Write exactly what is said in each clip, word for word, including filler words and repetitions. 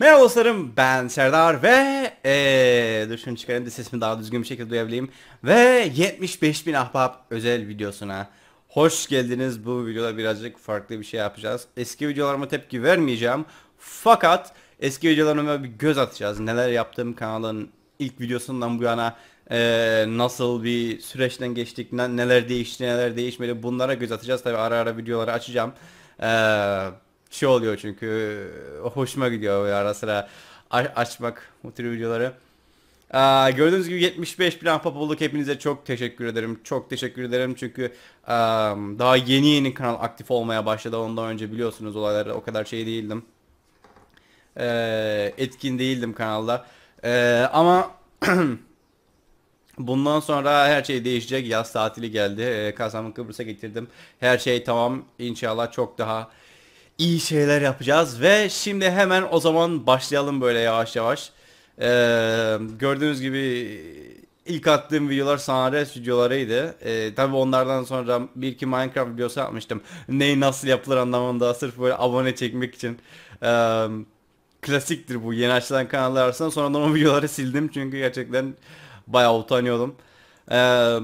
Merhaba dostlarım, ben Serdar ve ee, dur şunu çıkarayım da sesimi daha düzgün bir şekilde duyabileyim. Ve yetmiş beş bin ahbap özel videosuna hoş geldiniz. Bu videoda birazcık farklı bir şey yapacağız. Eski videolarıma tepki vermeyeceğim, fakat eski videolarıma bir göz atacağız. Neler yaptığım, kanalın ilk videosundan bu yana ee, nasıl bir süreçten geçtik, neler değişti, neler değişmedi, bunlara göz atacağız. Tabi ara ara videoları açacağım. Eee şey oluyor çünkü hoşuma gidiyor ara sıra açmak bu tür videoları. Ee, gördüğünüz gibi yetmiş beş bin ahbap olduk. Hepinize çok teşekkür ederim. Çok teşekkür ederim çünkü e, daha yeni yeni kanal aktif olmaya başladı. Ondan önce biliyorsunuz olayları o kadar şey değildim. E, etkin değildim kanalda. E, ama bundan sonra her şey değişecek. Yaz tatili geldi. E, Kasam'ı Kıbrıs'a getirdim. Her şey tamam. İnşallah çok daha İyi şeyler yapacağız ve şimdi hemen o zaman başlayalım böyle yavaş yavaş. Ee, gördüğünüz gibi ilk attığım videolar Sunrise videolarıydı. Ee, tabii onlardan sonra bir iki Minecraft videosu yapmıştım. Neyi nasıl yapılır anlamında, sırf böyle abone çekmek için. Ee, klasiktir bu yeni açılan kanallar arasında. Sonradan o videoları sildim çünkü gerçekten bayağı utanıyordum. Ee,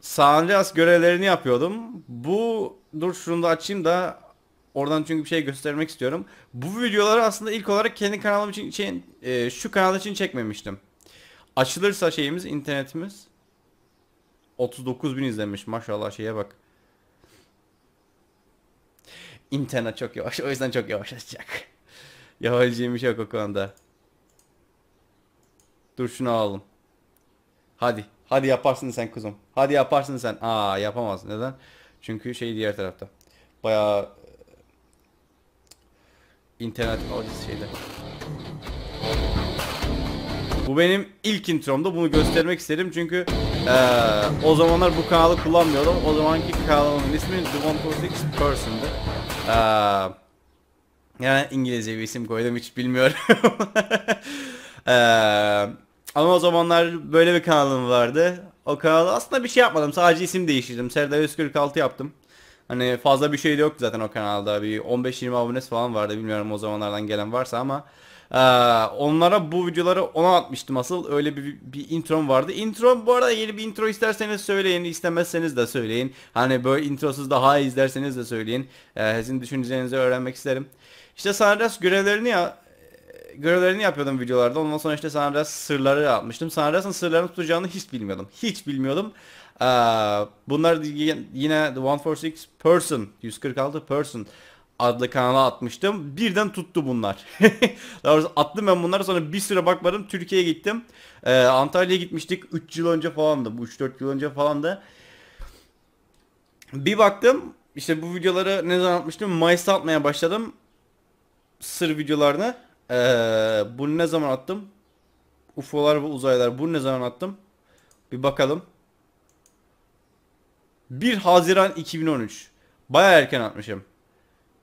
Sunrise görevlerini yapıyordum. Bu, dur şunu da açayım da oradan çünkü bir şey göstermek istiyorum. Bu videoları aslında ilk olarak kendi kanalım için, için e, şu kanal için çekmemiştim. Açılırsa şeyimiz, internetimiz otuz dokuz bin izlenmiş, maşallah şeye bak. İnternet çok yavaş, o yüzden çok yavaş açacak. Yapabileceğim bir şey yok o konuda. Dur şunu alalım. Hadi, hadi yaparsın sen kuzum. Hadi yaparsın sen. Aa, yapamaz. Neden? Çünkü şey diğer tarafta. Bayağı İnternet alıcısı şeyde. Bu benim ilk intromda, bunu göstermek istedim çünkü ee, o zamanlar bu kanalı kullanmıyordum. O zamanki kanalımın ismi yüz on altmış altı Person'dı. Ee, yani İngilizce bir isim koydum, hiç bilmiyorum. ee, ama o zamanlar böyle bir kanalım vardı. O kanalda aslında bir şey yapmadım, sadece isim değiştirdim. Serdar yüz kırk altı yaptım. Hani fazla bir şey de yoktu zaten o kanalda, bir on beş yirmi abonesi falan vardı, bilmiyorum o zamanlardan gelen varsa ama ee, onlara bu videoları ona atmıştım asıl, öyle bir, bir introm vardı. Introm bu arada, yeni bir intro isterseniz söyleyin, istemezseniz de söyleyin. Hani böyle introsuz daha iyi izlerseniz de söyleyin. Ee, sizin düşüncelerinizi öğrenmek isterim. İşte Sunrise görevlerini ya görevlerini yapıyordum videolarda. Ondan sonra işte Sunrise sırları atmıştım. Sunrise'ın sırlarını tutacağını hiç bilmiyordum. Hiç bilmiyordum. Bunlar yine yüz on altmış altı Person, yüz kırk altı Person adlı kanala atmıştım. Birden tuttu bunlar. Daha doğrusu attım ben bunları, sonra bir süre bakmadım. Türkiye'ye gittim. Ee, Antalya'ya gitmiştik. üç yıl önce falandı. Bu üç dört yıl önce falandı. Bir baktım. İşte bu videoları ne zaman atmıştım? Mayıs'ta atmaya başladım. Sır videolarını. Ee, bunu ne zaman attım? U F O'lar ve uzaylar. Bunu ne zaman attım? Bir bakalım. bir Haziran iki bin on üç. Bayağı erken atmışım.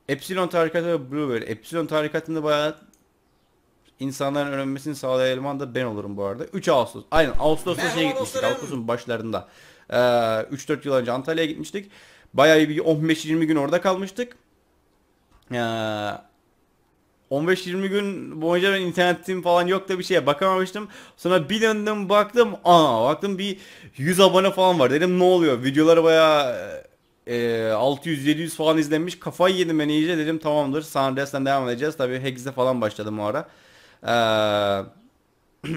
Epsilon tarikatı ve Blueberry. Epsilon tarikatında bayağı insanların öğrenmesini sağlayan eleman da ben olurum bu arada. üç Ağustos. Aynen, Ağustos'ta şeye gitmiştik. Ağustos'un başlarında. Ee, üç dört yıl önce Antalya'ya gitmiştik. Bayağı bir on beş yirmi gün orada kalmıştık. Ee, on beş yirmi gün boyunca ben internetim falan yok da bir şeye bakamamıştım. Sonra bir döndüm baktım, aa baktım bir yüz abone falan var, dedim ne oluyor, videoları bayağı e, altı yüz yedi yüz falan izlenmiş, kafayı yedim ben iyice, dedim tamamdır Sunrise'den devam edeceğiz. Tabi Hex'e falan başladım o ara. ee,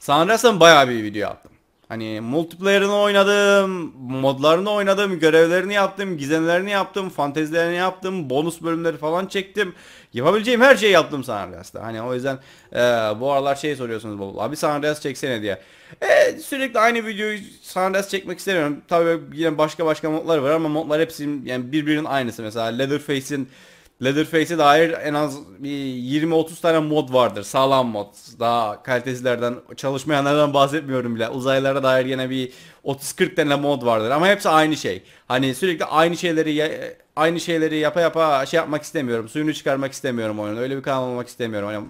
Sunrise'den bayağı bir video yaptım. Hani multiplayer'ını oynadım, modlarını oynadım, görevlerini yaptım, gizemlerini yaptım, fantezilerini yaptım, bonus bölümleri falan çektim. Yapabileceğim her şeyi yaptım Sunrise'da. Hani o yüzden e, bu aralar şey soruyorsunuz baba, abi Sunrise çeksene diye. E, sürekli aynı videoyu Sunrise çekmek istemiyorum. Tabii yine başka başka modlar var ama modlar hepsi yani birbirinin aynısı. Mesela Leatherface'in Leatherface'e dair en az yirmi otuz tane mod vardır. Sağlam mod. Daha kalitesilerden, çalışmayanlardan bahsetmiyorum bile. Uzaylara dair yine bir otuz kırk tane mod vardır ama hepsi aynı şey. Hani sürekli aynı şeyleri aynı şeyleri yapa yapa şey yapmak istemiyorum. Suyunu çıkarmak istemiyorum oyunun. Öyle bir kanal olmak istemiyorum. Hani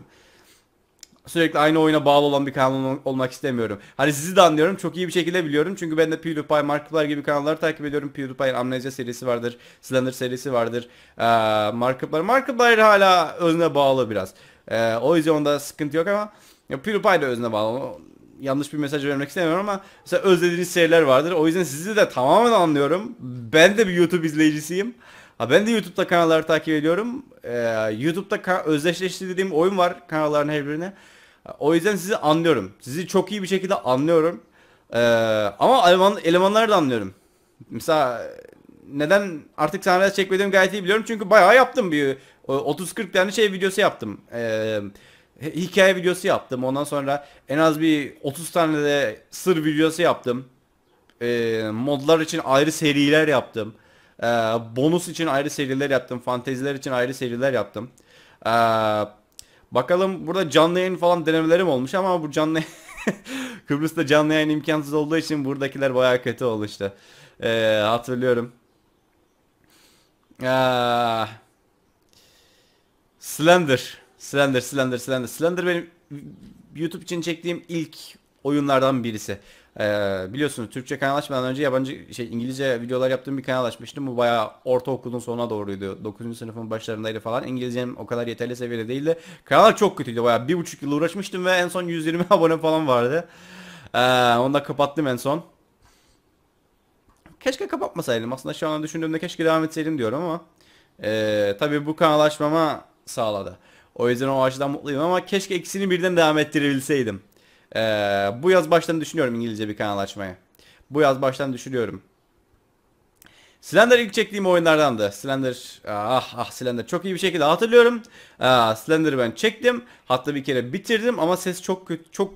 sürekli aynı oyuna bağlı olan bir kanal olmak istemiyorum. Hani sizi de anlıyorum, çok iyi bir şekilde biliyorum. Çünkü ben de PewDiePie, Markiplier gibi kanalları takip ediyorum. PewDiePie'in Amnesia serisi vardır, Slender serisi vardır. Ee, Markiplier, Markiplier hala özüne bağlı biraz. Ee, o yüzden onda sıkıntı yok ama PewDiePie de özüne bağlı. Yanlış bir mesaj vermek istemiyorum ama mesela özlediğiniz seriler vardır. O yüzden sizi de tamamen anlıyorum. Ben de bir YouTube izleyicisiyim. Ha, ben de YouTube'da kanalları takip ediyorum. Ee, YouTube'da özdeşleştirdiğim oyun var kanalların her birine. O yüzden sizi anlıyorum. Sizi çok iyi bir şekilde anlıyorum. Ee, ama eleman, elemanları da anlıyorum. Mesela neden artık sanat çekmediğimi gayet iyi biliyorum. Çünkü bayağı yaptım. Bir otuz kırk tane şey videosu yaptım. Ee, hikaye videosu yaptım. Ondan sonra en az bir otuz tane de sır videosu yaptım. Ee, modlar için ayrı seriler yaptım. Ee, bonus için ayrı seriler yaptım. Fanteziler için ayrı seriler yaptım. Ee, bakalım, burada canlı yayın falan denemelerim olmuş ama bu canlı Kıbrıs'ta canlı yayın imkansız olduğu için buradakiler bayağı kötü olmuştu. Ee, hatırlıyorum. Ee, Slender. Slender, Slender, Slender. Slender benim YouTube için çektiğim ilk oyunlardan birisi. Ee, biliyorsunuz Türkçe kanal açmadan önce yabancı şey İngilizce videolar yaptığım bir kanal açmıştım. Bu bayağı ortaokulun sonuna doğruydu. dokuzuncu sınıfın başlarındaydı falan. İngilizcem o kadar yeterli seviyede değildi. Kanal çok kötüydü. Bayağı bir buçuk yıl uğraşmıştım ve en son yüz yirmi abone falan vardı. Ee, onu da kapattım en son. Keşke kapatmasaydım. Aslında şu an düşündüğümde keşke devam etseydim diyorum ama ee, tabii bu kanal açmama sağladı. O yüzden o açıdan mutluyum ama keşke ikisini birden devam ettirebilseydim. Ee, bu yaz baştan düşünüyorum İngilizce bir kanal açmayı. Bu yaz baştan düşünüyorum. Slender ilk çektiğim oyunlardandı. Slender, ah ah Slender çok iyi bir şekilde hatırlıyorum. Ee, Slender'ı ben çektim. Hatta bir kere bitirdim ama ses çok kötü, çok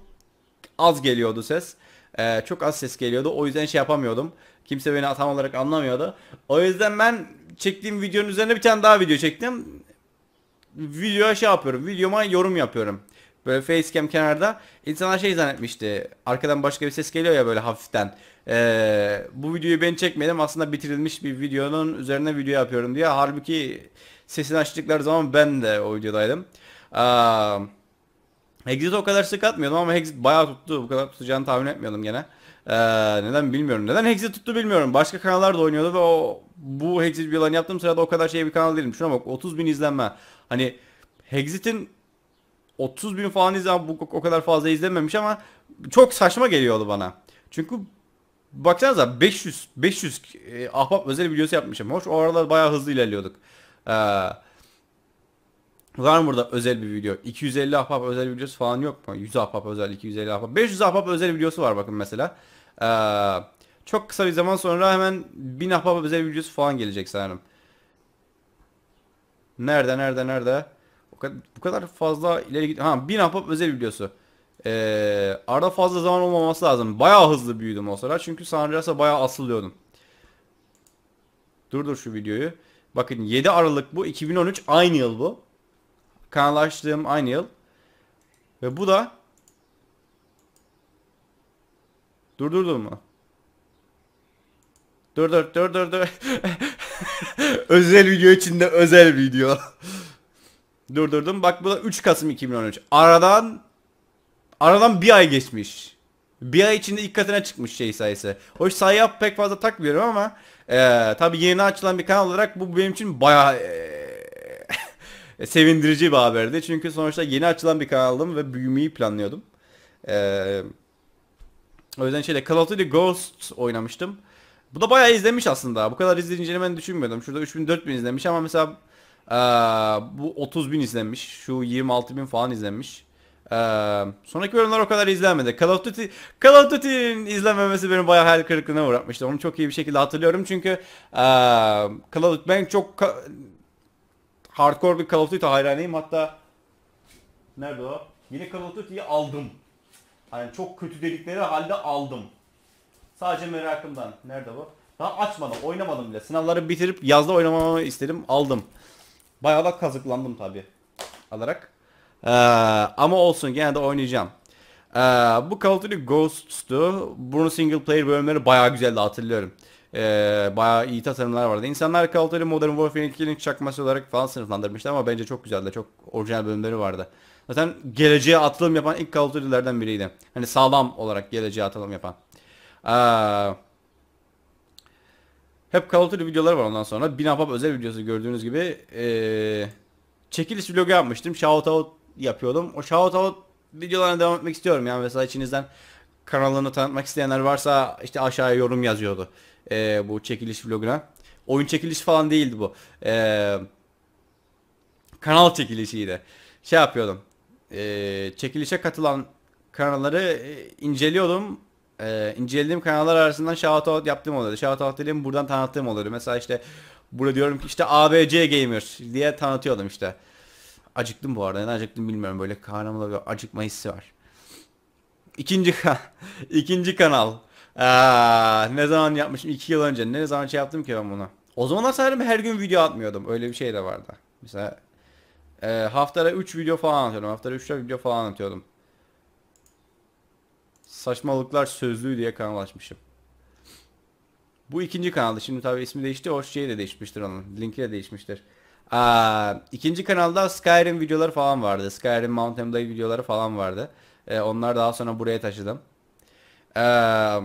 az geliyordu ses. Ee, çok az ses geliyordu. O yüzden şey yapamıyordum. Kimse beni tam olarak anlamıyordu. O yüzden ben çektiğim videonun üzerine bir tane daha video çektim. Videoya şey yapıyorum, videoma yorum yapıyorum. Böyle facecam kenarda. İnsanlar şey zannetmişti, arkadan başka bir ses geliyor ya böyle hafiften. Ee, bu videoyu ben çekmedim, aslında bitirilmiş bir videonun üzerine video yapıyorum diye. Halbuki sesini açtıkları zaman ben de o videodaydım. Ee, Hexit'i o kadar sık atmıyordum ama Hexit bayağı tuttu. Bu kadar tutacağını tahmin etmiyordum gene. Ee, neden bilmiyorum. Neden Hexit tuttu bilmiyorum. Başka kanallarda oynuyordu ve o bu Hexit videolarını yaptığım sırada o kadar şey bir kanal değilim. Şuna bak, otuz bin izlenme. Hani Hexit'in otuz bin falan izlenme, bu o kadar fazla izlenmemiş ama çok saçma geliyordu bana. Çünkü baksanıza beş yüz beş yüz e, ahbap özel videosu yapmışım. Hoş, o aralar bayağı hızlı ilerliyorduk. Ee, var mı burada özel bir video? iki yüz elli ahbap özel videosu falan yok mu? yüz ahbap özel, iki yüz elli ahbap, beş yüz ahbap özel videosu var bakın mesela. Ee, çok kısa bir zaman sonra hemen bin ahbap özel videosu falan gelecek sanırım. Nerede nerede nerede? O kadar, bu kadar fazla ileri git. Ha, bin ahbap özel videosu. Ee, arada fazla zaman olmaması lazım. Bayağı hızlı büyüdüm o sıra çünkü sanırsa bayağı asılıyordum. Dur dur şu videoyu. Bakın yedi Aralık bu, iki bin on üç aynı yıl bu. Kanal açtığım aynı yıl. Ve bu da durdurdum mu? Dur dur dur dur dur. Özel video içinde özel video. Durdurdum. Bak bu da üç Kasım iki bin on üç. Aradan aradan bir ay geçmiş. Bir ay içinde ilk katına çıkmış şey sayısı. Hoş, sayı pek fazla takmıyorum ama e, tabi yeni açılan bir kanal olarak bu benim için bayağı e, sevindirici bir haberdi. Çünkü sonuçta yeni açılan bir kanaldım ve büyümeyi planlıyordum. E, o yüzden şeyle Call of Duty Ghost oynamıştım. Bu da bayağı izlemiş aslında. Bu kadar izleyince ben düşünmüyordum. Şurada üç bin dört bin izlemiş ama mesela ee, bu otuz bin izlenmiş. Şu yirmi altı bin falan izlenmiş. Ee, sonraki bölümler o kadar izlenmedi. Call of Duty, Call of Duty'nin izlenmemesi beni bayağı hayal kırıklığına uğratmıştı. Onu çok iyi bir şekilde hatırlıyorum çünkü ee, Call of Duty, ben çok hardcore bir Call of Duty hayranıyım. Hatta nerede o? Yine Call of Duty'yi aldım. Yani çok kötü dedikleri halde aldım. Sadece merakımdan. Nerede bu? Daha açmadım, oynamadım bile. Sınavları bitirip yazda oynamamı istedim, aldım. Bayağı da kazıklandım tabi alarak. Ee, ama olsun, gene de oynayacağım. Ee, bu Call of Duty Ghosts'tu. Bunun single player bölümleri bayağı güzeldi, hatırlıyorum. Ee, bayağı iyi tasarımlar vardı. İnsanlar Call of Duty Modern Warfare'in ikinin çakması olarak falan sınıflandırmıştı ama bence çok güzeldi. Çok orijinal bölümleri vardı. Zaten geleceğe atılım yapan ilk Call of Duty'lerden biriydi. Hani sağlam olarak geleceğe atılım yapan. Ee, hep Call of Duty videoları var ondan sonra. Bin Ahbap özel videosu gördüğünüz gibi. Ee, çekiliş vlogu yapmıştım. Shoutout yapıyordum. O shoutout videolarına devam etmek istiyorum. Yani mesela içinizden kanalını tanıtmak isteyenler varsa işte aşağıya yorum yazıyordu. Ee, bu çekiliş vloguna. Oyun çekilişi falan değildi bu. Ee, kanal çekilişiydi. Şey yapıyordum. Ee, çekilişe katılan kanalları inceliyordum. Ee, incelediğim kanallar arasından shoutout yaptığım oluyordu. Shoutout dediğim buradan tanıttığım oluyordu. Mesela işte burada diyorum ki işte A B C Gamer diye tanıtıyordum işte. Acıktım bu arada. Neden acıktım bilmiyorum. Böyle karnımda bir acıkma hissi var. İkinci, ikinci kanal. Aa, ne zaman yapmışım? iki yıl önce. Ne zaman şey yaptım ki ben bunu? O zamanlar sanırım her gün video atmıyordum. Öyle bir şey de vardı. Mesela e, haftada üç video falan atıyordum. Haftada üç video falan atıyordum. Saçmalıklar sözlüğü diye kanal açmışım. Bu ikinci kanaldı. Şimdi tabii ismi değişti. O şey de değişmiştir onun. Linki de değişmiştir. Aa, ikinci kanalda Skyrim videoları falan vardı. Skyrim Mount Emblade videoları falan vardı. Ee, onlar daha sonra buraya taşıdım. Ee,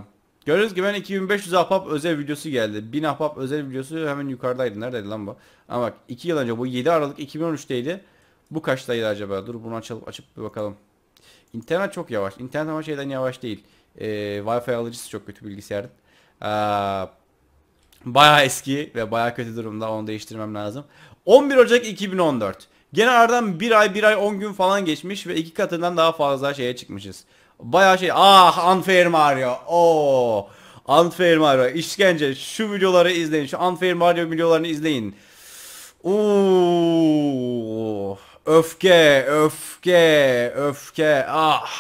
gördüğünüz gibi ben iki bin beş yüz Ahbap özel videosu geldi. bin Ahbap özel videosu hemen yukarıdaydı. Neredeydi lan bu? Ama bak iki yıl önce bu yedi Aralık iki bin on üç'teydi. Bu kaçtaydı acaba? Dur bunu açıp, açıp bir bakalım. İnternet çok yavaş. İnternet ama şeyden yavaş değil. Ee, Wi-Fi alıcısı çok kötü bilgisayarın. Ee, bayağı eski ve bayağı kötü durumda. Onu değiştirmem lazım. on bir Ocak iki bin on dört. Gene aradan bir ay bir ay on gün falan geçmiş ve iki katından daha fazla şeye çıkmışız. Bayağı şey. Ah Unfair Mario. Oo. Unfair Mario. İşkence. Şu videoları izleyin. Şu Unfair Mario videolarını izleyin. Oo. Öfke. Öfke. Öfke. Ah.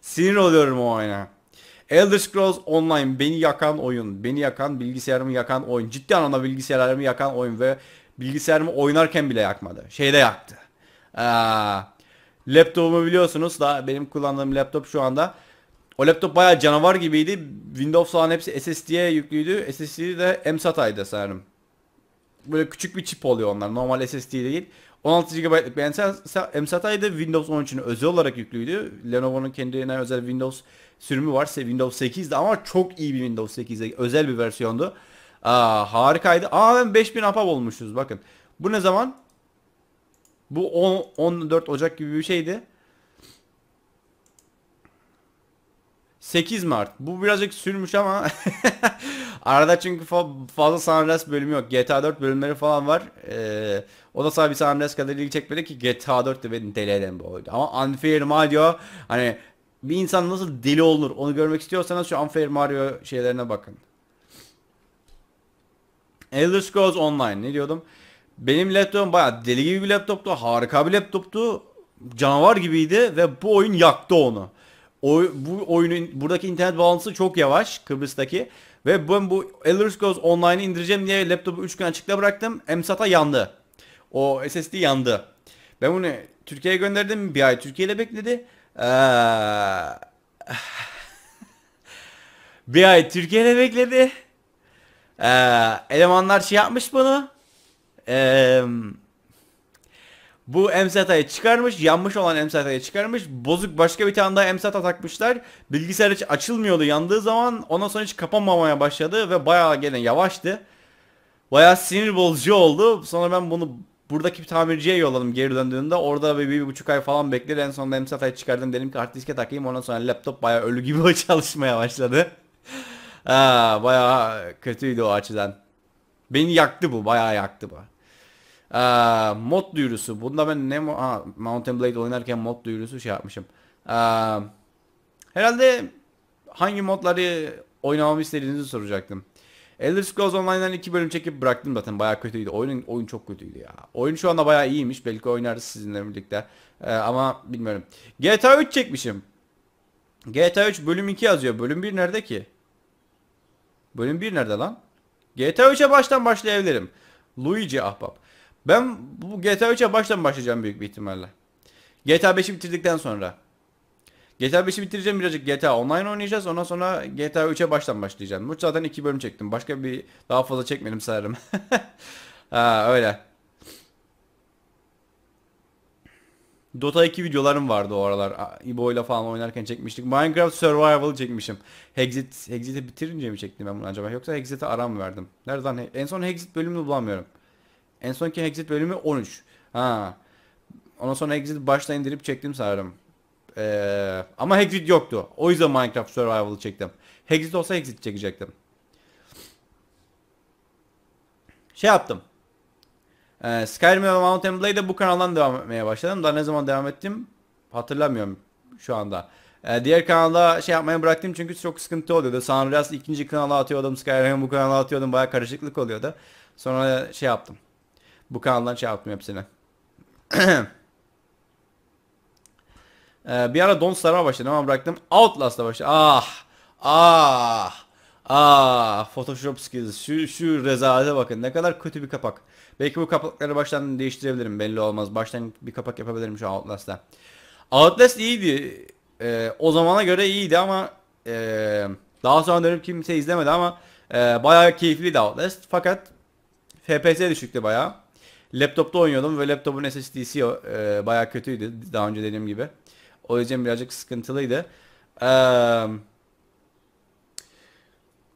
Sinir oluyorum o oyuna. Elder Scrolls Online. Beni yakan oyun. Beni yakan, bilgisayarımı yakan oyun. Ciddi anlamda bilgisayarlarımı yakan oyun ve bilgisayarımı oynarken bile yakmadı. Şeyde yaktı. Aa, laptopumu biliyorsunuz da benim kullandığım laptop şu anda. O laptop bayağı canavar gibiydi. Windows falan hepsi S S D'ye yüklüydü. S S D de M S A T'aydı sanırım. Böyle küçük bir çip oluyor onlar. Normal S S D değil. on altı gigabaytlık bir M S A T'aydı. Windows on üç'ün özel olarak yüklüydü. Lenovo'nun kendine özel Windows sürümü var. Windows sekiz'di ama çok iyi bir Windows sekiz'e özel bir versiyondu. Aa, harikaydı. Aa ben beş bin ahbap olmuşuz bakın. Bu ne zaman? Bu on, on dört Ocak gibi bir şeydi. sekiz Mart. Bu birazcık sürmüş ama arada çünkü fazla San Andreas bölümü yok. G T A dört bölümleri falan var. Ee, o da sadece San Andreas kadar ilgi çekmedi ki G T A dört de beni deli eden bir oydu. Ama Unfair Mario hani bir insan nasıl deli olur onu görmek istiyorsanız şu Unfair Mario şeylerine bakın. Elder Scrolls Online ne diyordum? Benim laptopum bayağı deli gibi bir laptoptu. Harika bir laptoptu. Canavar gibiydi ve bu oyun yaktı onu. Oy, bu oyunun buradaki internet bağlantısı çok yavaş Kıbrıs'taki ve ben bu Elder Scrolls Online'ı indireceğim diye laptopu üç gün açıkta bıraktım. M S A T'a yandı. O S S D yandı. Ben bunu Türkiye'ye gönderdim. Bir ay Türkiye'de bekledi. Ee... bir ay Türkiye'de bekledi. Ee, elemanlar şey yapmış bunu. Ee, bu M S A T'yi çıkarmış. Yanmış olan M S A T'yi çıkarmış. Bozuk başka bir tane daha M S A T takmışlar. Bilgisayar hiç açılmıyordu yandığı zaman. Ondan sonra hiç kapanmamaya başladı. Ve bayağı gene yavaştı. Bayağı sinir bozucu oldu. Sonra ben bunu buradaki bir tamirciye yolladım geri döndüğünde. Orada bir, bir buçuk ay falan bekledi. En sonunda M S A T'yi çıkardım. Dedim ki hard diske takayım. Ondan sonra laptop bayağı ölü gibi çalışmaya başladı. Aa, bayağı kötüydü o açıdan. Beni yaktı bu. Bayağı yaktı bu. Aa, mod duyurusu. Bunda ben ne ha, Mount Blade oynarken mod duyurusu şey yapmışım. Aa, herhalde hangi modları oynamamı istediğinizi soracaktım. Elder Scrolls Online'dan iki bölüm çekip bıraktım zaten. Bayağı kötüydü. Oyun, oyun çok kötüydü ya. Oyun şu anda bayağı iyiymiş. Belki oynarız sizinle birlikte. Ee, ama bilmiyorum. G T A üç çekmişim. G T A üç bölüm iki yazıyor. Bölüm bir nerede ki? Bölüm bir nerede lan? G T A üç'e baştan başlayabilirim. Luigi ahbap. Ben bu G T A üç'e baştan başlayacağım büyük bir ihtimalle. G T A beş'i bitirdikten sonra. GTA beşi bitireceğim, birazcık G T A Online oynayacağız. Ondan sonra GTA üçe baştan başlayacağım. Bu zaten iki bölüm çektim. Başka bir daha fazla çekmedim sanırım. Ha öyle. Dota iki videolarım vardı o aralar. İbo ile falan oynarken çekmiştik. Minecraft Survival'ı çekmişim. Hexit, Hexit'i bitirince mi çektim ben bunu acaba? Yoksa Hexit'e ara mı verdim? Nereden? En son Hexit bölümünü bulamıyorum. En sonki Hexit bölümü on üç. Ha. Ondan sonra Hexit baştan indirip çektim sanırım. Ee, ama Hexit yoktu. O yüzden Minecraft Survival'ı çektim. Hexit olsa Hexit çekecektim. Şey yaptım. Ee, Skyrim ve Mount and Blade'e bu kanaldan devam etmeye başladım. Daha ne zaman devam ettim hatırlamıyorum şu anda. Ee, diğer kanala şey yapmayı bıraktım çünkü çok sıkıntı oluyordu. Sanrıas ikinci kanala atıyordum. Skyrim'i bu kanala atıyordum. Baya karışıklık oluyordu. Sonra şey yaptım. Bu kanaldan şey yaptım hepsini. Ee, bir ara Don't Star'a başladım ama bıraktım. Outlast'a başladım. Ah! Ah! Ah! Photoshop skills. Şu, şu rezalete bakın. Ne kadar kötü bir kapak. Belki bu kapakları baştan değiştirebilirim. Belli olmaz. Baştan bir kapak yapabilirim şu Outlast'ta. Outlast iyiydi. Ee, o zamana göre iyiydi ama ee, daha sonra dönüp kimse izlemedi ama ee, bayağı keyifliydi Outlast. Fakat F P S düşüktü bayağı. Laptop'ta oynuyordum ve laptopun S S D'si ee, bayağı kötüydü. Daha önce dediğim gibi. O yüzden birazcık sıkıntılıydı. Ee,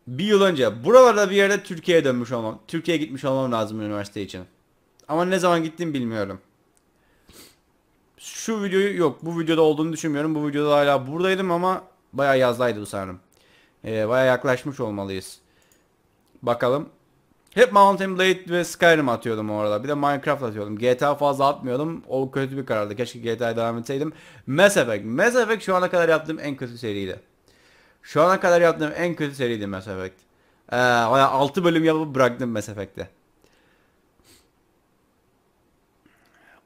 bir yıl önce buralarda bir yerde Türkiye'ye dönmüş olmam, Türkiye'ye gitmiş olmam lazım üniversite için. Ama ne zaman gittim bilmiyorum. Şu videoyu yok, bu videoda olduğunu düşünmüyorum. Bu videoda hala buradaydım ama bayağı yazdaydı bu sanırım. Ee, bayağı yaklaşmış olmalıyız. Bakalım. Hep Mount and Blade ve Skyrim atıyordum orada. Bir de Minecraft atıyordum. G T A fazla atmıyordum. O kötü bir karardı. Keşke G T A'ya devam etseydim. Mass Effect. Mass Effect şu ana kadar yaptığım en kötü seriydi. Şu ana kadar yaptığım en kötü seriydi Mass Effect. Ee, altı bölüm yapıp bıraktım Mass Effect'te.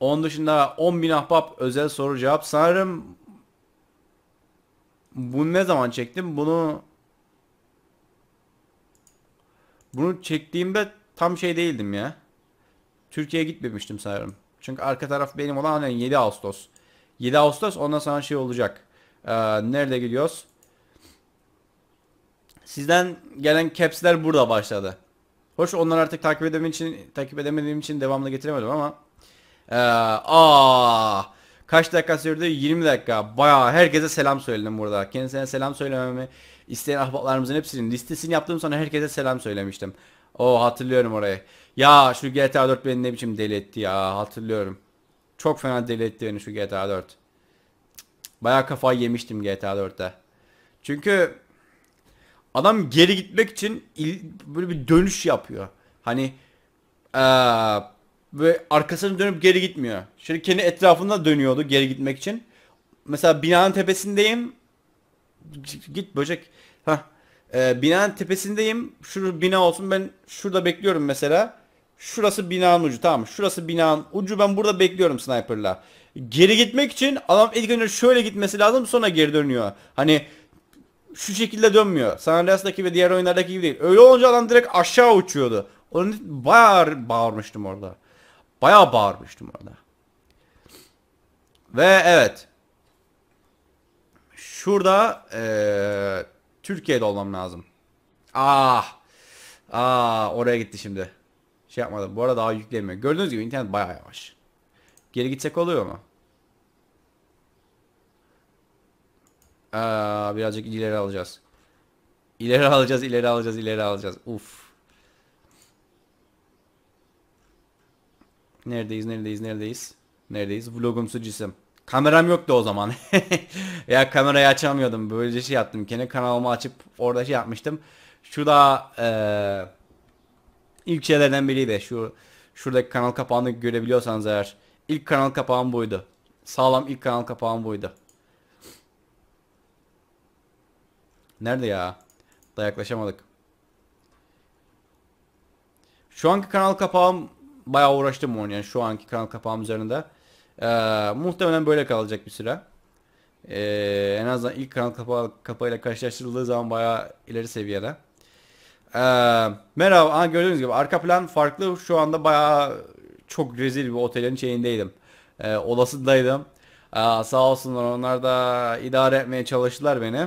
Onun dışında on bin ahbap özel soru cevap. Sanırım bunu ne zaman çektim? Bunu... Bunu çektiğimde tam şey değildim ya. Türkiye'ye gitmemiştim sanırım. Çünkü arka taraf benim olan yani yedi Ağustos. yedi Ağustos ondan sonra şey olacak. Ee, nerede gidiyoruz? Sizden gelen caps'ler burada başladı. Hoş onları artık takip edemediğim için, takip edemediğim için devamlı getiremedim ama. Ee, aa, kaç dakika sürdü? yirmi dakika. Bayağı herkese selam söyledim burada. Kendisine selam söylememi İsteyen ahbaplarımızın hepsinin listesini yaptığım sonra herkese selam söylemiştim. O hatırlıyorum orayı. Ya şu GTA dört beni ne biçim deli etti ya, hatırlıyorum. Çok fena deli etti beni şu GTA dört. Bayağı kafayı yemiştim GTA dörtte. Çünkü adam geri gitmek için böyle bir dönüş yapıyor. Hani ve arkasını dönüp geri gitmiyor. Şöyle kendi etrafında dönüyordu geri gitmek için. Mesela binanın tepesindeyim. Git böcek. Ha, ee, binanın tepesindeyim. Şurada bina olsun. Ben şurada bekliyorum mesela. Şurası binanın ucu, tamam. Şurası binanın ucu. Ben burada bekliyorum sniper'la. Geri gitmek için adam ilk önce şöyle gitmesi lazım. Sonra geri dönüyor. Hani şu şekilde dönmüyor. San Andreas'daki ve diğer oyunlardaki gibi değil. Öyle olunca adam direkt aşağı uçuyordu. Onun için bayağı bağırmıştım orada. Bayağı bağırmıştım orada. Ve evet. Şurada ee, Türkiye'de olmam lazım. Ah, ah, oraya gitti şimdi. Şey yapmadım. Bu arada daha yüklemiyor. Gördüğünüz gibi internet bayağı yavaş. Geri gitsek oluyor mu? Aa, birazcık ileri alacağız. İleri alacağız, ileri alacağız, ileri alacağız. Uf. Neredeyiz, neredeyiz, neredeyiz? Neredeyiz? Vlogumsu cisim. Kameram yoktu o zaman. Ya kamerayı açamıyordum. Böylece şey yaptım. Kendi kanalımı açıp orada şey yapmıştım. Şu da ee, ilk şeylerden biriydi. Şu şuradaki kanal kapağını görebiliyorsanız eğer. İlk kanal kapağım buydu. Sağlam ilk kanal kapağım buydu. Nerede ya? Daha yaklaşamadık. Şu anki kanal kapağım bayağı uğraştım onu yani. Şu anki kanal kapağım üzerinde. Ee, muhtemelen böyle kalacak bir süre. Ee, en azından ilk kanal kapağı, kapağıyla karşılaştırıldığı zaman bayağı ileri seviyede. Ee, merhaba. Aha, gördüğünüz gibi arka plan farklı. Şu anda bayağı çok rezil bir otelin şeyindeydim. Ee, odasındaydım. Aa, sağ olsunlar, onlar da idare etmeye çalıştılar beni.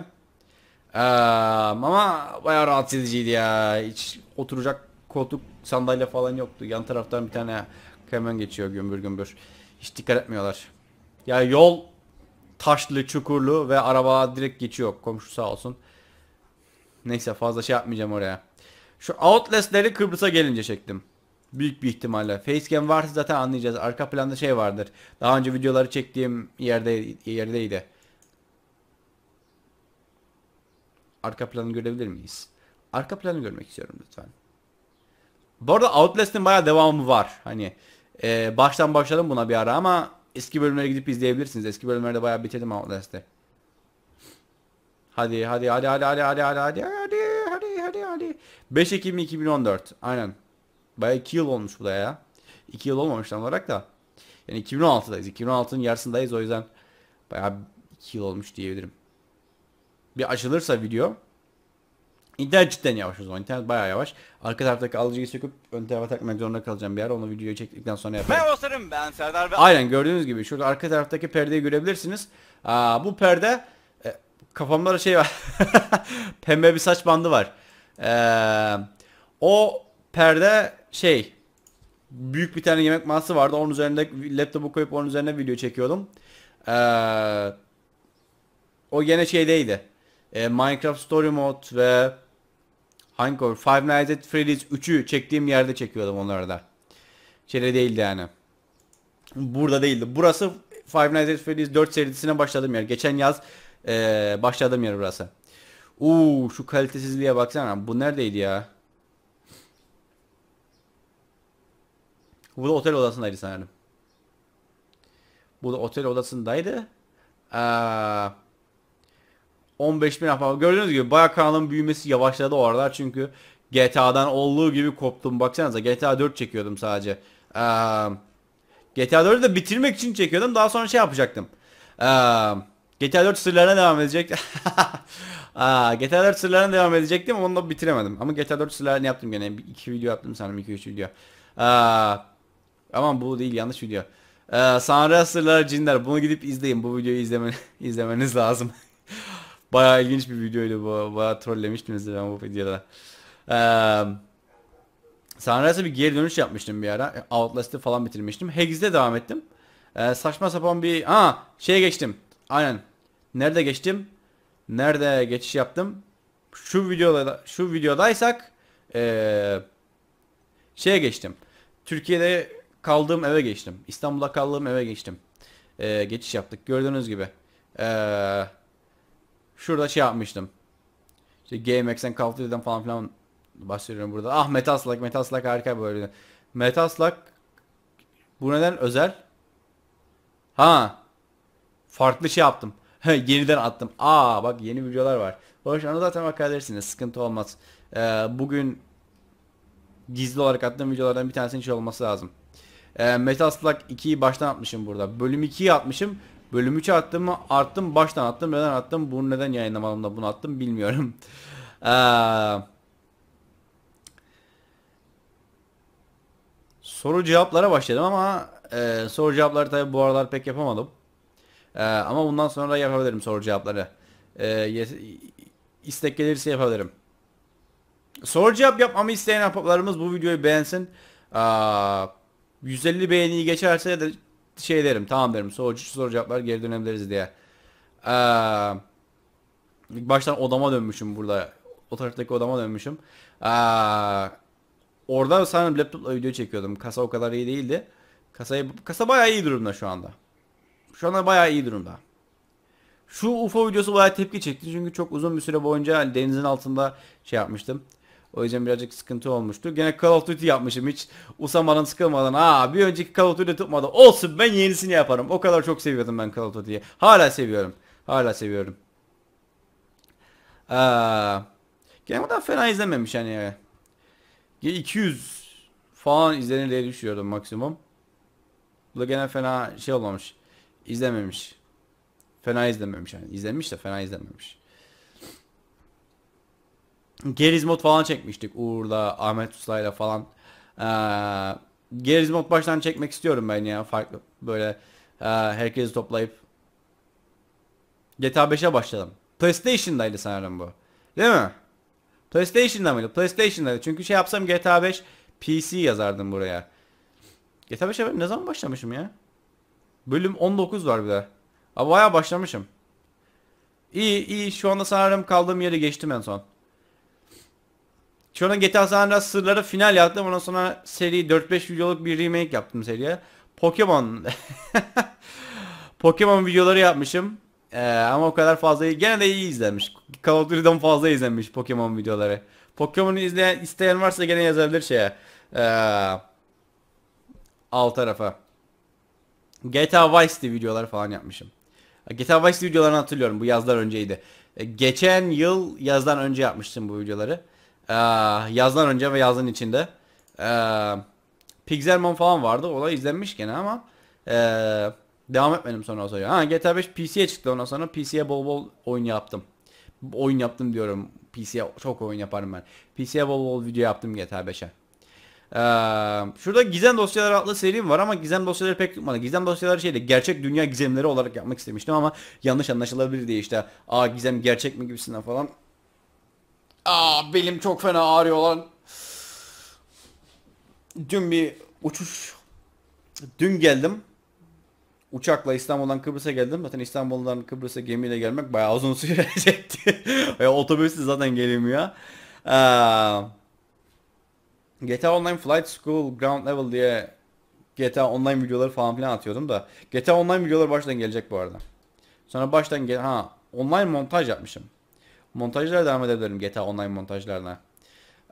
Aa, ama bayağı rahatsız ediciydi ya. Hiç oturacak koltuk, sandalye falan yoktu. Yan taraftan bir tane kamyon geçiyor gümbür gümbür. Hiç dikkat etmiyorlar. Ya yol taşlı, çukurlu ve araba direkt geçiyor. Komşu sağ olsun. Neyse, fazla şey yapmayacağım oraya. Şu outlast'leri Kıbrıs'a gelince çektim. Büyük bir ihtimalle. Facecam varsa zaten anlayacağız. Arka planda şey vardır. Daha önce videoları çektiğim yerde yerdeydi. Arka planı görebilir miyiz? Arka planı görmek istiyorum lütfen. Bu arada Outlast'in bayağı devamı var. Hani e, baştan başladım buna bir ara ama eski bölümlere gidip izleyebilirsiniz. Eski bölümlerde bayağı bitirdim Outlast'ı. Hadi hadi hadi hadi hadi hadi hadi hadi hadi hadi hadi. beş Ekim iki bin on dört. Aynen. Bayağı iki yıl olmuş bu da ya. iki yıl olmamış tam olarak da. Yani iki bin on altı'dayız. iki bin on altı'nın yarısındayız, o yüzden bayağı iki yıl olmuş diyebilirim. Bir açılırsa video. İnternet cidden yavaş o zaman. İnternet bayağı yavaş. Arka taraftaki alıcıyı söküp ön tarafa takmak zorunda kalacağım bir yer. Onu videoyu çektikten sonra yaparım. Merhaba dostlarım, ben Serdar ve... Aynen, gördüğünüz gibi şurada arka taraftaki perdeyi görebilirsiniz. Aa, bu perde e, kafamda şey var. Pembe bir saç bandı var. Ee, o perde şey, büyük bir tane yemek masası vardı. Onun üzerinde laptopu koyup onun üzerine video çekiyordum. Eee O gene şeydeydi. Ee, Minecraft Story Mode ve hangi Five Nights at Freddy's üç'ü çektiğim yerde çekiyordum onları da. Şeyde değildi yani. Burada değildi. Burası Five Nights at Freddy's dört serisine başladığım yer. Geçen yaz ee, başladığım yer burası. Uuu, şu kalitesizliğe baksana. Bu neredeydi ya? Bu da otel odasındaydı sanırım. Bu da otel odasındaydı. Eee... on beş bin ahbap. Gördüğünüz gibi bayağı kanalın büyümesi yavaşladı o aralar, çünkü G T A'dan olduğu gibi koptum. Baksanıza, G T A dört çekiyordum sadece. Ee, G T A dört'ü de bitirmek için çekiyordum. Daha sonra şey yapacaktım. Ee, G T A dört sırlarına devam edecektim. Aa, G T A dört sırlarına devam edecektim, onu da bitiremedim. Ama G T A dört sırlarını yaptım gene. iki video yaptım sanırım. iki üç video. Ee, aman bu değil, yanlış video. Ee, Sanra Sırlar Cinler. Bunu gidip izleyin. Bu videoyu izlemen izlemeniz lazım. Bayağı ilginç bir videoydu bu. Bayağı trollemiştiniz ben bu videoda. Ee, Sanrı'ya bir geri dönüş yapmıştım bir ara. Outlast'ı falan bitirmiştim. Hex'de devam ettim. Ee, saçma sapan bir... Ha, şeye geçtim. Aynen. Nerede geçtim? Nerede geçiş yaptım? Şu videoda, şu videodaysak ee, şeye geçtim. Türkiye'de kaldığım eve geçtim. İstanbul'da kaldığım eve geçtim. Ee, geçiş yaptık. Gördüğünüz gibi. Eee... Şurada şey yapmıştım. İşte G M X'den, Kaltır'dan falan filan bahsediyorum burada. Ah, Metaslak, Metaslak harika böyle. Metaslak bu neden özel? Ha. Farklı şey yaptım. Yeniden attım. Aa, bak yeni videolar var. Hoş, onu zaten bakabilirsiniz. Sıkıntı olmaz. Ee, bugün gizli olarak attığım videolardan bir tanesinin şey olması lazım. Ee, Metaslak iki'yi baştan atmışım burada. Bölüm iki'yi atmışım. Bölüm üç'e attım mı? Arttım. Baştan attım. Neden attım? Bunu neden yayınlamadım da bunu attım? Bilmiyorum. Ee, soru cevaplara başladım ama e, soru cevapları tabi bu aralar pek yapamadım. E, ama bundan sonra da yapabilirim soru cevapları. E, istek gelirse yapabilirim. Soru cevap yapmamı isteyen ahbaplarımız bu videoyu beğensin. E, yüz elli beğeniyi geçerse de şey derim, tamam derim, soru, soru cevaplar geri dönebiliriz diye. Ee, baştan odama dönmüşüm burada. O taraftaki odama dönmüşüm. Ee, orada sanırım laptopla video çekiyordum. Kasa o kadar iyi değildi. Kasayı, kasa bayağı iyi durumda şu anda. Şu anda bayağı iyi durumda. Şu U F O videosu bayağı tepki çekti. Çünkü çok uzun bir süre boyunca denizin altında şey yapmıştım. O yüzden birazcık sıkıntı olmuştu. Gene Call of Duty yapmışım hiç usamadan, sıkılmadan. Aa, bir önceki Call of Duty tutmadı. Olsun, ben yenisini yaparım. O kadar çok seviyordum ben Call of Duty'yi. Hala seviyorum. Hala seviyorum. Ee, gene bu da fena izlememiş hani. iki yüz falan izlenir diye düşünüyordum maksimum. Bu da gene fena şey olmamış. İzlememiş. Fena izlememiş yani. İzlemiş de fena izlememiş. Geriz mod falan çekmiştik Uğur'la, Ahmet Usta'yla falan. Ee, Geriz mod baştan çekmek istiyorum ben ya, farklı böyle e, herkesi toplayıp G T A beşe başlayalım. PlayStation'daydı sanırım bu. Değil mi? PlayStation'da mıydı? PlayStation'daydı. Çünkü şey yapsam G T A beş P C yazardım buraya. G T A beşe ben ne zaman başlamışım ya? Bölüm on dokuz var bir de. Abi bayağı başlamışım. İyi iyi, şu anda sanırım kaldığım yeri geçtim en son. Şu anda G T A San Andreas sırları final yaptım. Ondan sonra seri dört beş videoluk bir remake yaptım seriye. Pokemon Pokemon videoları yapmışım. Ee, ama o kadar fazla iyi. Gene de iyi izlenmiş. Call of Duty'den fazla izlenmiş Pokemon videoları. Pokemon'u izleyen isteyen varsa gene yazabilir şeye. Ee, alt tarafa. G T A Vice'de videolar falan yapmışım. G T A Vice videolarını hatırlıyorum. Bu yazdan önceydi. Geçen yıl yazdan önce yapmıştım bu videoları. Ee, yazdan önce ve yazın içinde. Ee, Pixelmon falan vardı. O da izlenmiş gene ama ee, devam etmedim sonra o soruya. Ha, G T A beş P C'ye çıktı, ondan sonra P C'ye bol bol oyun yaptım. Oyun yaptım diyorum. P C'ye çok oyun yaparım ben. P C'ye bol bol video yaptım G T A beşe. Ee, şurada gizem dosyaları adlı serim var ama gizem dosyaları pek tutmadı. Gizem dosyaları şeydi, gerçek dünya gizemleri olarak yapmak istemiştim ama yanlış anlaşılabilir diye işte aa gizem gerçek mi gibisinden falan. Aa belim çok fena ağrıyor lan. Dün bir uçuş, dün geldim uçakla İstanbul'dan Kıbrıs'a geldim. Zaten İstanbul'dan Kıbrıs'a gemiyle gelmek bayağı uzun sürecekti. Otobüsle zaten gelemiyor. Eee G T A Online Flight School Ground Level diye G T A Online videoları falan filan atıyordum da G T A Online videoları baştan gelecek bu arada. Sonra baştan gel ha online montaj yapmışım. Montajlara devam edebilirim, G T A Online montajlarına.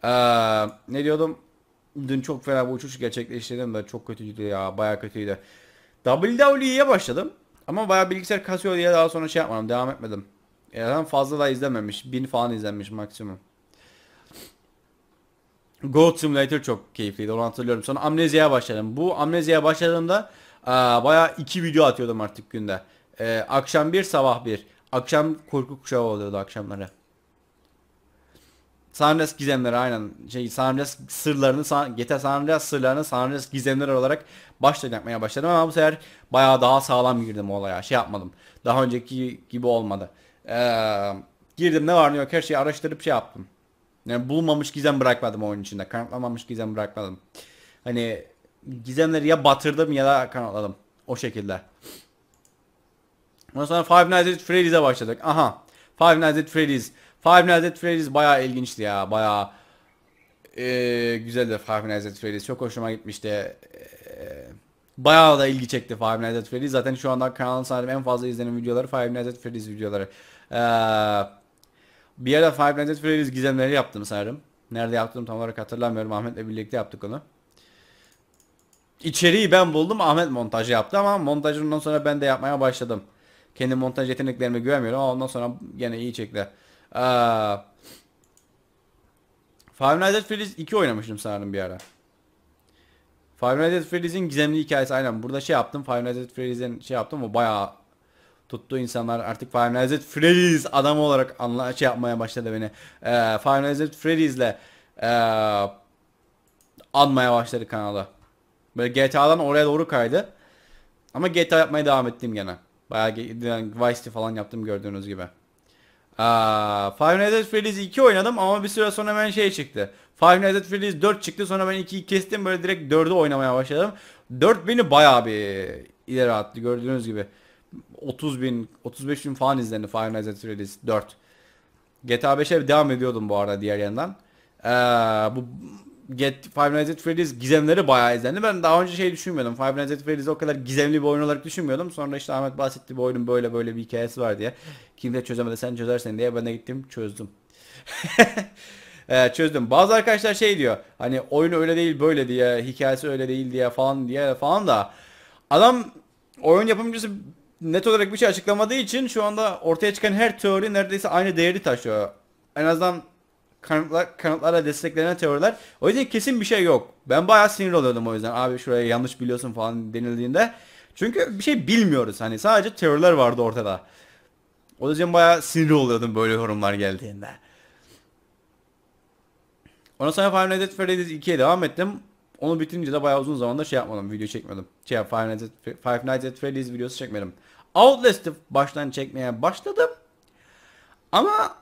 Ee, ne diyordum? Dün çok fena bu uçuş gerçekleştirdim de çok kötüydü ya, bayağı kötüydü. W W E'ye başladım ama bayağı bilgisayar kasıyor diye daha sonra şey yapmadım, devam etmedim. Yani fazla da izlenmemiş, bin falan izlenmiş maksimum. Goat Simulator çok keyifliydi, onu hatırlıyorum. Sonra Amnesia'ya başladım. Bu Amnesia'ya başladığımda aa, bayağı iki video atıyordum artık günde. Ee, akşam bir, sabah bir. Akşam korku kuşağı oluyordu akşamları. San Andreas gizemleri aynen. Şey, San Andreas sırlarını, San, G T A San Andreas sırlarını San Andreas gizemleri olarak baştan yapmaya başladım ama bu sefer bayağı daha sağlam girdim olaya. Şey yapmadım. Daha önceki gibi olmadı. Ee, girdim, ne var ne yok her şeyi araştırıp şey yaptım. Yani bulunmamış gizem bırakmadım oyun içinde. Kanıtlanmamış gizem bırakmadım. Hani gizemleri ya batırdım ya da kanıtladım. O şekilde. Ondan sonra Five Nights at Freddy's'e başladık. Aha. Five Nights at Freddy's. Five Nights at Freddy's bayağı ilginçti ya. Bayağı ee, güzeldi Five Nights at Freddy's. Çok hoşuma gitmişti. E, bayağı da ilgi çekti Five Nights at Freddy's. Zaten şu anda kanalın sanırım en fazla izlenen videoları Five Nights at Freddy's videoları. Eee... Bir yerde Five Nights at Freddy's gizemleri yaptım sanırım. Nerede yaptım tam olarak hatırlamıyorum. Ahmet'le birlikte yaptık onu. İçeriği ben buldum. Ahmet montajı yaptı ama montajından sonra ben de yapmaya başladım. Kendi montaj yeteneklerime güvenmiyorum ama ondan sonra gene iyi çekti. Ee, Five Nights at Freddy's iki oynamıştım sanırım bir ara. Five Nights at Freddy's'in gizemli hikayesi aynen. Burada şey yaptım. Five Nights at Freddy's'in şey yaptım. O bayağı tuttu, insanlar artık Five Nights at Freddy's adamı olarak anla şey yapmaya başladı beni. Ee, Five Nights at Freddy's'le ee, anmaya başladı kanalı. Böyle G T A'dan oraya doğru kaydı. Ama G T A yapmaya devam ettim gene. Bayağı Vice'ti falan yaptım gördüğünüz gibi. Ee, Five Nights at Freddy's iki oynadım ama bir süre sonra hemen şey çıktı. Five Nights at Freddy's dört çıktı, sonra ben ikiyi kestim, böyle direkt dördü oynamaya başladım. dört beni bayağı bir ileri attı gördüğünüz gibi. otuz bin otuz beş bin falan izlendi Five Nights at Freddy's dört. G T A beşe devam ediyordum bu arada diğer yandan. Ee, bu Get Five Nights at Freddy's gizemleri bayağı izlendi. Ben daha önce şey düşünmüyordum. Five Nights at Freddy's o kadar gizemli bir oyun olarak düşünmüyordum. Sonra işte Ahmet bahsetti, bu oyunun böyle böyle bir hikayesi var diye. Kimse çözemedi, sen çözersen diye ben de gittim çözdüm. ee, çözdüm. Bazı arkadaşlar şey diyor. Hani oyun öyle değil böyle diye, hikayesi öyle değil diye falan diye falan da adam oyun yapımcısı net olarak bir şey açıklamadığı için şu anda ortaya çıkan her teori neredeyse aynı değeri taşıyor. En azından kanıtlar, kanıtlarla desteklenen teoriler. O yüzden kesin bir şey yok. Ben bayağı sinir oluyordum o yüzden. Abi şuraya yanlış biliyorsun falan denildiğinde. Çünkü bir şey bilmiyoruz. Hani sadece teoriler vardı ortada. O yüzden bayağı sinir oluyordum böyle yorumlar geldiğinde. Ondan sonra Five Nights at Freddy's ikiye devam ettim. Onu bitirince de bayağı uzun zamanda şey yapmadım. Video çekmedim. Şey, Five Nights at, Five Nights at Freddy's videosu çekmedim. Outlast'ı baştan çekmeye başladım. Ama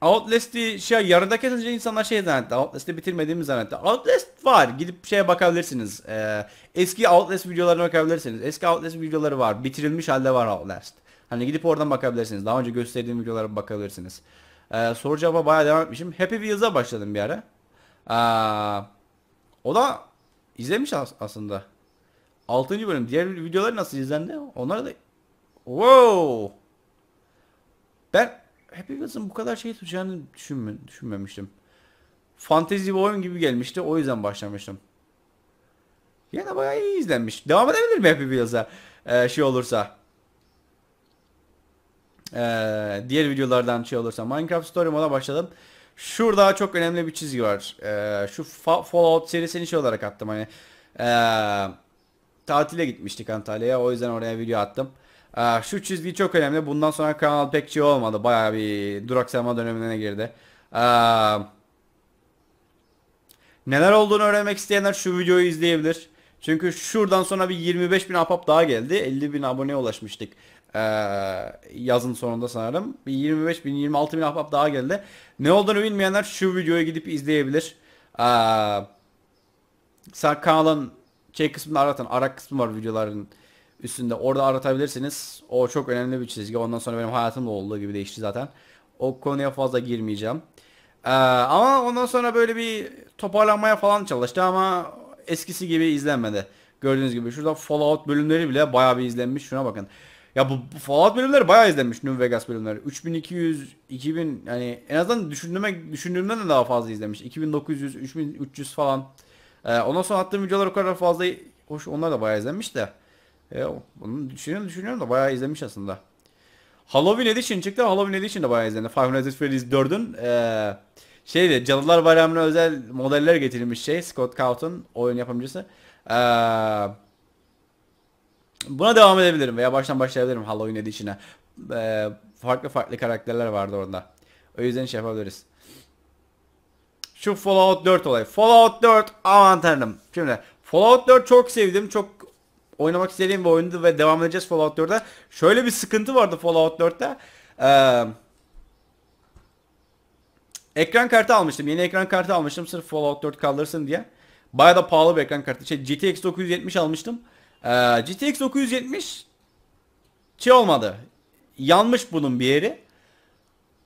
Outlast'i şey, yarıda kesince insanlar şey zannetti. Outlast'i bitirmediğimi zannetti. Outlast var. Gidip şeye bakabilirsiniz. Ee, eski Outlast videolarına bakabilirsiniz. Eski Outlast videoları var. Bitirilmiş halde var Outlast. Hani gidip oradan bakabilirsiniz. Daha önce gösterdiğim videolara bakabilirsiniz. Ee, soru cevaba bayağı devam etmişim. Happy Wheels'a başladım bir ara. Ee, o da izlemiş aslında. altıncı bölüm. Diğer videolar nasıl izlendi? Onlara da... Wow! Ben Happy Wheels'ın bu kadar şey tutacağını düşünme, düşünmemiştim. Fantezi bir oyun gibi gelmişti. O yüzden başlamıştım. Yine bayağı iyi izlenmiş. Devam edebilir mi Happy Wheels'a? Ee, şey olursa... Ee, diğer videolardan şey olursa. Minecraft Story Mode'a başladım. Şurada çok önemli bir çizgi var. Ee, şu fa Fallout serisini şey olarak attım. Hani... Ee, tatile gitmiştik Antalya'ya, o yüzden oraya video attım. Ee, şu çizgi çok önemli. Bundan sonra kanal pek şey olmadı. Bayağı bir duraksama dönemine girdi. Ee, neler olduğunu öğrenmek isteyenler şu videoyu izleyebilir. Çünkü şuradan sonra bir yirmi beş bin A H B A P daha geldi. elli bin aboneye ulaşmıştık. Ee, yazın sonunda sanırım. Bir yirmi beş bin yirmi altı bin A H B A P daha geldi. Ne olduğunu bilmeyenler şu videoya gidip izleyebilir. Ee, sen kanalın şey kısmını aratın. Arak kısmı var videoların üstünde. Orada aratabilirsiniz. O çok önemli bir çizgi. Ondan sonra benim hayatımda olduğu gibi değişti zaten. O konuya fazla girmeyeceğim. Ee, ama ondan sonra böyle bir toparlanmaya falan çalıştı ama eskisi gibi izlenmedi. Gördüğünüz gibi şurada Fallout bölümleri bile bayağı bir izlenmiş. Şuna bakın. Ya bu, bu Fallout bölümleri bayağı izlenmiş. New Vegas bölümleri. üç bin iki yüz, iki bin yani en azından düşündüğüme, düşündüğümden de daha fazla izlenmiş. iki bin dokuz yüz, üç bin üç yüz falan. Ee, ondan sonra attığım videolar o kadar fazla, hoş onlar da bayağı izlenmiş de. Ee, bunu düşünüyorum düşünüyorum da bayağı izlenmiş aslında. Halloween Edition çıktı. Halloween Edition de bayağı izlendi. Five Nights at Freddy's dördün ee, şeydi, Cadılar Bayramı'na özel modeller getirilmiş şey. Scott Cawthon oyun yapımcısı. Ee, buna devam edebilirim veya baştan başlayabilirim Halloween Edition'a. Ee, farklı farklı karakterler vardı orada. O yüzden şey yapabiliriz. Şu Fallout dört olayı. Fallout dört aman tanrım. Şimdi Fallout dört çok sevdim. Çok oynamak istediğim bir oyundu ve devam edeceğiz Fallout dört'e. Şöyle bir sıkıntı vardı Fallout dört'te. Ee, ekran kartı almıştım. Yeni ekran kartı almıştım. Sırf Fallout dört kaldırsın diye. Bayağı da pahalı bir ekran kartı. Şey, G T X dokuz yüz yetmiş almıştım. Ee, G T X dokuz yüz yetmiş şey olmadı. Yanmış bunun bir yeri.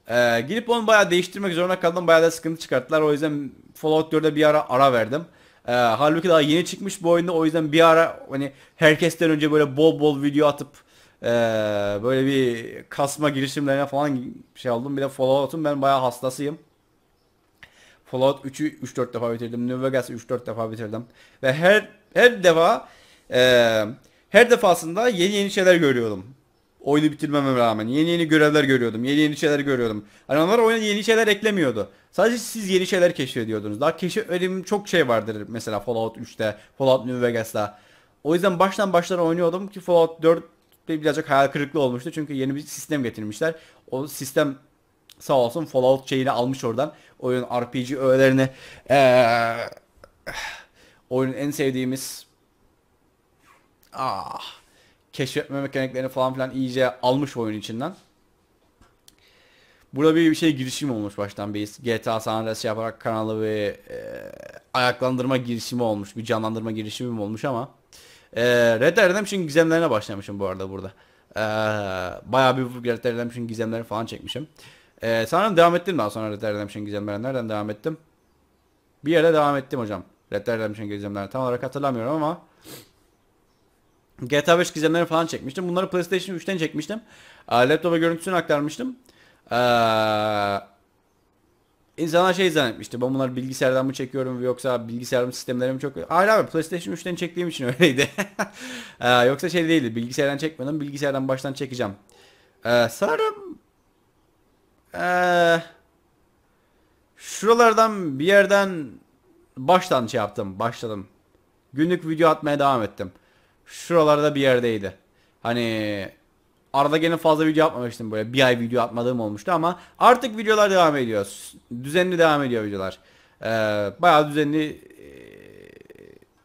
Ee, gidip onu bayağı değiştirmek zorunda kaldım. Bayağı da sıkıntı çıkarttılar. O yüzden Fallout dört'e bir ara ara verdim. Ee, halbuki daha yeni çıkmış bu oyunda. O yüzden bir ara hani herkesten önce böyle bol bol video atıp ee, böyle bir kasma girişimlerine falan şey aldım. Bir de Fallout'un ben bayağı hastasıyım. Fallout üç'ü üç dört defa bitirdim. New Vegas'ı üç dört defa bitirdim. Ve her her defa ee, her defasında yeni yeni şeyler görüyordum. Oyunu bitirmeme rağmen yeni yeni görevler görüyordum. Yeni yeni şeyler görüyordum. Hani onlar oyuna yeni şeyler eklemiyordu. Sadece siz yeni şeyler keşfediyordunuz. Daha keşfetmediğim çok şey vardır mesela Fallout üç'te, Fallout New Vegas'ta. O yüzden baştan başlara oynuyordum ki Fallout dört'te birazcık hayal kırıklığı olmuştu. Çünkü yeni bir sistem getirmişler. O sistem sağ olsun Fallout şeyini almış oradan. Oyun R P G öğelerini ee, oyunun en sevdiğimiz ah keşfetme mekaniklerini falan filan iyice almış oyun içinden. Burada bir şey girişimi olmuş baştan bir G T A San Andreas yaparak kanalı bir e, ayaklandırma girişimi olmuş. Bir canlandırma girişimi olmuş ama e, Red Dead Redemption gizemlerine başlamışım bu arada burada. E, bayağı bir Red Dead Redemption gizemleri falan çekmişim. E, sanırım devam ettim daha sonra Red Dead Redemption gizemlerine. Nereden devam ettim? Bir yere devam ettim hocam. Red Dead Redemption gizemlerine tam olarak hatırlamıyorum ama G T A beş gizemleri falan çekmiştim. Bunları PlayStation üç'ten çekmiştim. E, laptopa görüntüsünü aktarmıştım. E, insanlar şey zannetmişti. Ben bunları bilgisayardan mı çekiyorum yoksa bilgisayarım sistemlerim çok... Hayır abi PlayStation üç'ten çektiğim için öyleydi. e, yoksa şey değildi. Bilgisayardan çekmedim. Bilgisayardan baştan çekeceğim. E, sanırım... E, şuralardan bir yerden baştan şey yaptım. Başladım. Günlük video atmaya devam ettim. Şuralarda bir yerdeydi. Hani arada gene fazla video atmamıştım böyle. Bir ay video atmadığım olmuştu ama artık videolar devam ediyor. Düzenli devam ediyor videolar. Ee, bayağı düzenli ee,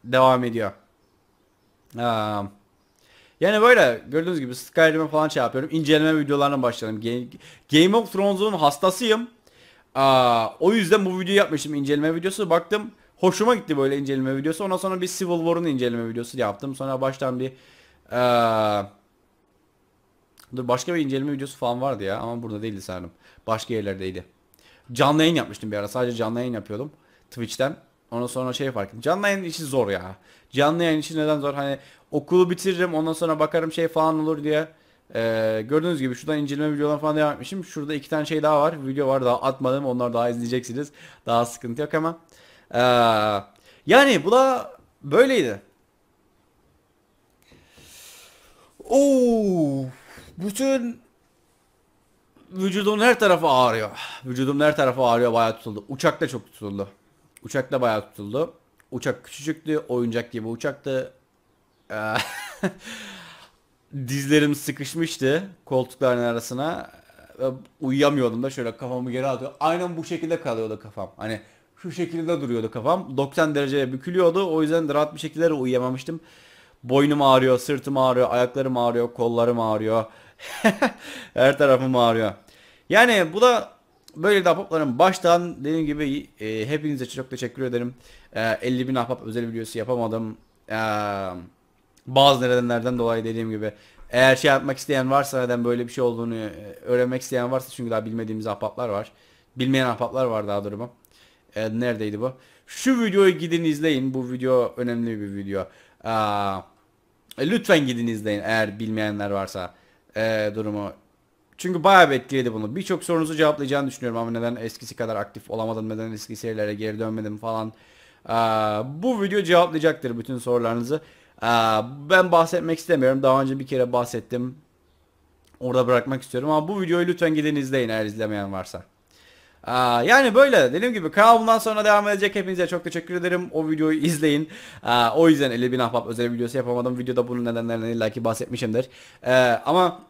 devam ediyor. Ee, Yani böyle gördüğünüz gibi Skyrim'e falan şey yapıyorum. İnceleme videolarına başladım. Game, Game of Thrones'un hastasıyım. Aa, o yüzden bu videoyu yapmıştım, inceleme videosu. Baktım hoşuma gitti böyle inceleme videosu. Ondan sonra bir Civil War'un inceleme videosu yaptım. Sonra baştan bir aa, dur, başka bir inceleme videosu falan vardı ya. Ama burada değildi sanırım. Başka yerlerdeydi. Canlı yayın yapmıştım bir ara. Sadece canlı yayın yapıyordum Twitch'ten. Ondan sonra şey fark ettim. Canlı yayın işi zor ya. Canlı yayın işi neden zor? Hani okulu bitiririm, ondan sonra bakarım şey falan olur diye. Ee, gördüğünüz gibi şuradan inceleme videoları falan devam etmişim. Şurada iki tane şey daha var. Video var daha atmadım. Onlar daha izleyeceksiniz. Daha sıkıntı yok ama. Ee, yani bu da böyleydi. Oo, bütün vücudumun her tarafı ağrıyor. Vücudumun her tarafı ağrıyor. Bayağı tutuldu. Uçakta çok tutuldu. Uçakta bayağı tutuldu. Uçak küçücüktü. Oyuncak gibi uçaktı. Dizlerim sıkışmıştı koltukların arasına. Uyuyamıyordum da, şöyle kafamı geri atıyor. Aynen bu şekilde kalıyordu kafam. Hani şu şekilde duruyordu kafam. doksan dereceye bükülüyordu. O yüzden rahat bir şekilde uyuyamamıştım. Boynum ağrıyor, sırtım ağrıyor, ayaklarım ağrıyor, kollarım ağrıyor. Her tarafım ağrıyor. Yani bu da böyle de ahbaplarım. Baştan dediğim gibi e, hepinize çok teşekkür ederim. E, elli bin ahbap özel videosu yapamadım. E, bazı nedenlerden dolayı dediğim gibi. Eğer şey yapmak isteyen varsa, neden böyle bir şey olduğunu öğrenmek isteyen varsa, çünkü daha bilmediğimiz ahbaplar var. Bilmeyen ahbaplar var daha durumu. E, neredeydi bu? Şu videoyu gidin izleyin. Bu video önemli bir video. E, lütfen gidin izleyin eğer bilmeyenler varsa e, durumu. Çünkü bayağı bir etkiledi bunu. Birçok sorunuzu cevaplayacağını düşünüyorum ama neden eskisi kadar aktif olamadım, neden eski serilere geri dönmedim falan. Ee, bu video cevaplayacaktır bütün sorularınızı. Ee, ben bahsetmek istemiyorum. Daha önce bir kere bahsettim. Orada bırakmak istiyorum ama bu videoyu lütfen gidin izleyin eğer izlemeyen varsa. Ee, yani böyle dediğim gibi kanal bundan sonra devam edecek. Hepinize çok teşekkür ederim. O videoyu izleyin. Ee, o yüzden elli bin ahbap özel videosu yapamadım. Videoda bunun nedenlerinden illaki bahsetmişimdir. Ee, ama...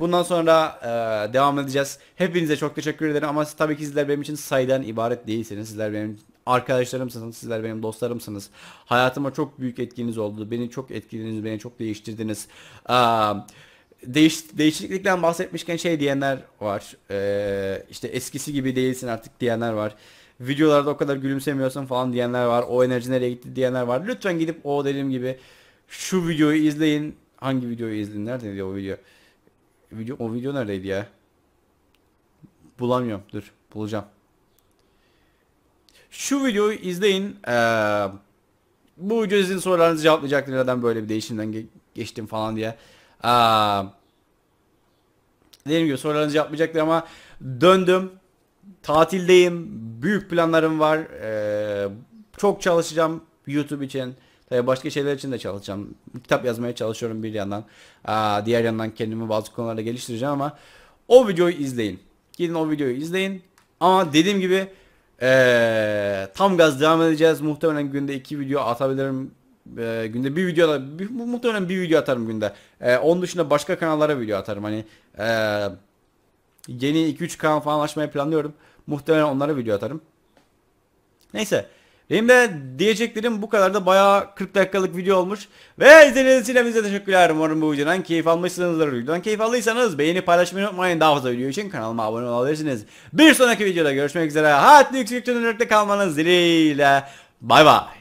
Bundan sonra e, devam edeceğiz. Hepinize çok teşekkür ederim ama tabii ki sizler benim için sayıdan ibaret değilsiniz. Sizler benim arkadaşlarımsınız, sizler benim dostlarımsınız. Hayatıma çok büyük etkiniz oldu. Beni çok etkilediniz, beni çok değiştirdiniz. E, değiş, değişiklikten bahsetmişken şey diyenler var. E, işte eskisi gibi değilsin artık diyenler var. Videolarda o kadar gülümsemiyorsun falan diyenler var. O enerji nereye gitti diyenler var. Lütfen gidip o dediğim gibi şu videoyu izleyin. Hangi videoyu izleyin? Nerede diyor o video? Video, o video neredeydi ya? Bulamıyorum. Dur. Bulacağım. Şu videoyu izleyin. Ee, bu video sizin sorularınızı cevaplayacaktır. Neden böyle bir değişimden ge geçtim falan diye. Ee, dediğim gibi sorularınızı cevaplayacaktır ama döndüm. Tatildeyim. Büyük planlarım var. Ee, çok çalışacağım YouTube için. Tabii başka şeyler için de çalışacağım. Kitap yazmaya çalışıyorum bir yandan. Aa, diğer yandan kendimi bazı konularda geliştireceğim ama o videoyu izleyin. Gidin o videoyu izleyin. Ama dediğim gibi ee, tam gaz devam edeceğiz. Muhtemelen günde iki video atabilirim. E, günde bir video bir, muhtemelen bir video atarım günde. E, onun dışında başka kanallara video atarım. Hani e, yeni iki üç kanal falan açmayı planlıyorum. Muhtemelen onlara video atarım. Neyse. Benim de diyeceklerim bu kadar da bayağı kırk dakikalık video olmuş. Ve izlediğiniz için hepinize teşekkürler. Umarım bu videodan keyif almışsınızdır. Videodan keyif aldıysanız beğeni paylaşmayı unutmayın. Daha fazla video için kanalıma abone olabilirsiniz. Bir sonraki videoda görüşmek üzere. Hayatlı yükseklikte kalmanız dileğiyle. Bay bay.